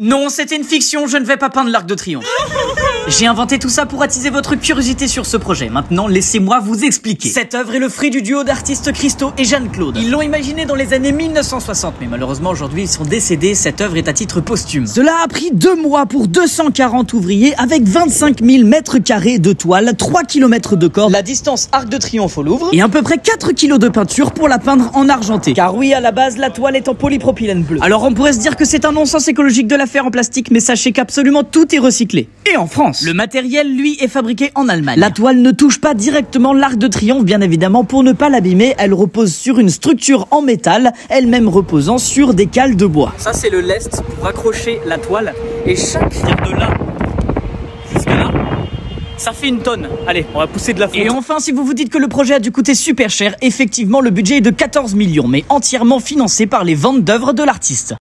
Non, c'était une fiction, je ne vais pas peindre l'Arc de Triomphe. J'ai inventé tout ça pour attiser votre curiosité sur ce projet. Maintenant, laissez-moi vous expliquer. Cette œuvre est le fruit du duo d'artistes Christo et Jeanne-Claude. Ils l'ont imaginée dans les années 1960, mais malheureusement aujourd'hui ils sont décédés. Cette œuvre est à titre posthume. Cela a pris 2 mois pour 240 ouvriers avec 25 000 mètres carrés de toile, 3 km de corde, la distance Arc de Triomphe au Louvre, et à peu près 4 kg de peinture pour la peindre en argenté. Car oui, à la base, la toile est en polypropylène bleu. Alors on pourrait se dire que c'est un non-sens écologique de la faire en plastique, mais sachez qu'absolument tout est recyclé. Et en France, le matériel, lui, est fabriqué en Allemagne. La toile ne touche pas directement l'Arc de Triomphe, bien évidemment, pour ne pas l'abîmer. Elle repose sur une structure en métal, elle-même reposant sur des cales de bois. Ça, c'est le lest pour accrocher la toile. Et chaque tire de là jusqu'à là, ça fait une tonne. Allez, on va pousser de la fonte. Et enfin, si vous vous dites que le projet a dû coûter super cher, effectivement, le budget est de 14 millions, mais entièrement financé par les ventes d'œuvres de l'artiste.